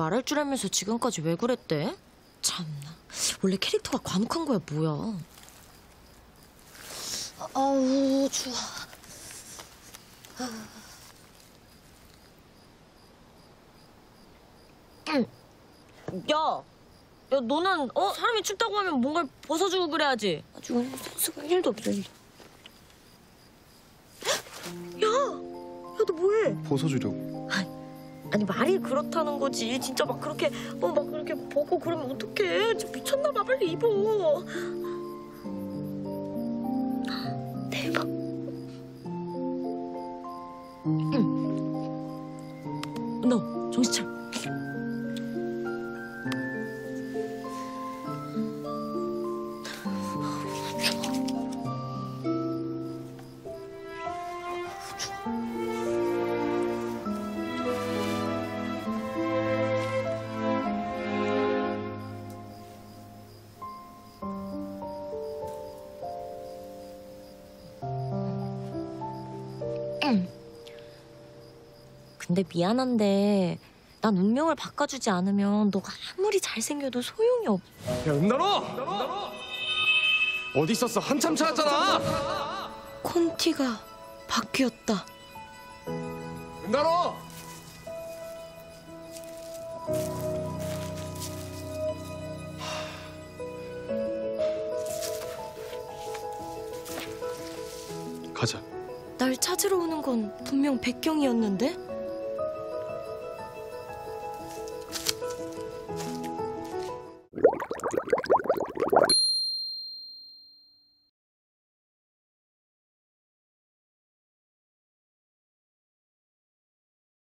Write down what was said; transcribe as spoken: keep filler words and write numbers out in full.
말할 줄 알면서 지금까지 왜 그랬대? 참나, 원래 캐릭터가 과묵한 거야 뭐야. 아우 좋아. 야, 야 너는 어 사람이 춥다고 하면 뭔가를 벗어주고 그래야지. 아주 오늘 센스가 일도 없어. 야, 야 너 뭐해? 벗어주려고. 아니, 아니 말이 그렇다는 거지. 진짜 막 그렇게 어 막 그렇게 벗고 그러면 어떡해? 진짜 미쳤나 봐. 빨리 입어. 대박. 응. 너 정신 차려. 근데 미안한데 난 운명을 바꿔주지 않으면 너가 아무리 잘생겨도 소용이 없어. 야 은단호! 어디 있었어? 한참 찾았잖아! 콘티가 바뀌었다. 은단호! 가자. 날 찾으러 오는 건 분명 백경이었는데?